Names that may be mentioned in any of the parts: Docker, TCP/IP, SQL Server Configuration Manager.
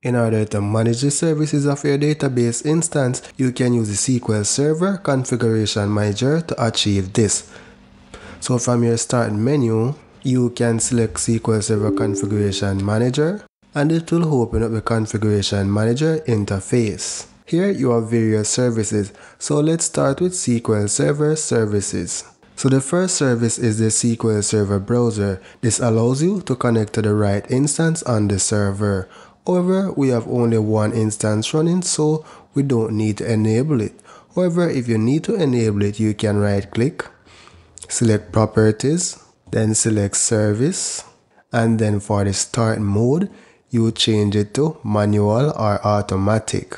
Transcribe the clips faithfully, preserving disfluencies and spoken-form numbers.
In order to manage the services of your database instance, you can use the S Q L Server Configuration Manager to achieve this. So from your start menu, you can select S Q L Server Configuration Manager, and it will open up the Configuration Manager interface. Here you have various services, so let's start with S Q L Server services. So the first service is the S Q L Server Browser. This allows you to connect to the right instance on the server. However, we have only one instance running, so we don't need to enable it. However, if you need to enable it, you can right click, select Properties, then select Service, and then for the start mode, you change it to Manual or Automatic,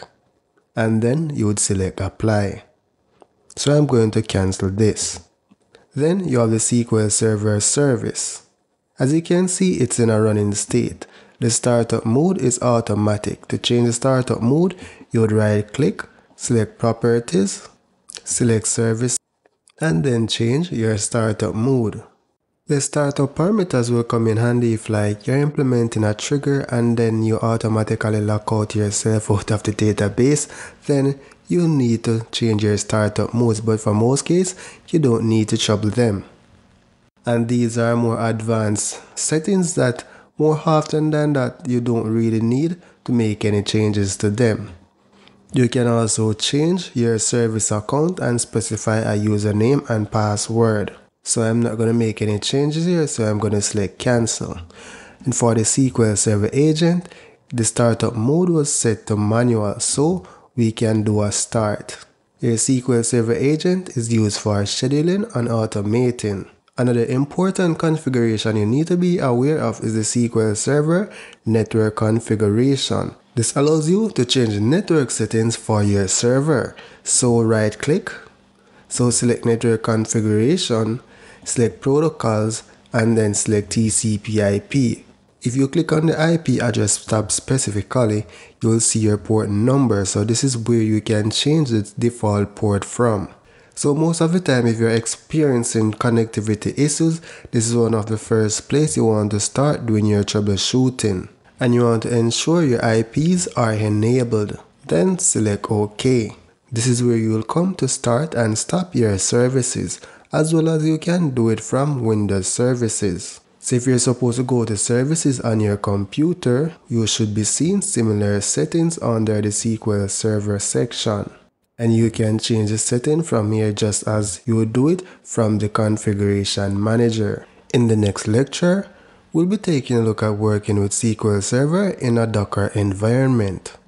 and then you would select Apply. So I'm going to cancel this. Then you have the S Q L Server service. As you can see, it's in a running state. The startup mode is automatic. To change the startup mode, you would right click, select Properties, select Service, and then change your startup mode. The startup parameters will come in handy if, like, you're implementing a trigger and then you automatically lock out yourself out of the database, then you need to change your startup modes, but for most cases, you don't need to trouble them. And these are more advanced settings that more often than that you don't really need to make any changes to them. You can also change your service account and specify a username and password. So I'm not going to make any changes here, so I'm going to select Cancel. And for the S Q L Server Agent, the startup mode was set to manual, so we can do a start. Your S Q L Server Agent is used for scheduling and automating. Another important configuration you need to be aware of is the S Q L Server Network Configuration. This allows you to change network settings for your server. So right click, so select Network Configuration, select Protocols, and then select T C P I P. If you click on the I P address tab specifically, you will see your port number, so this is where you can change the default port from. So most of the time, if you're experiencing connectivity issues, this is one of the first places you want to start doing your troubleshooting. And you want to ensure your I Ps are enabled. Then select OK. This is where you will come to start and stop your services, as well as you can do it from Windows services. So if you're supposed to go to services on your computer, you should be seeing similar settings under the S Q L Server section. And you can change the setting from here just as you would do it from the Configuration Manager. In the next lecture, we'll be taking a look at working with S Q L Server in a Docker environment.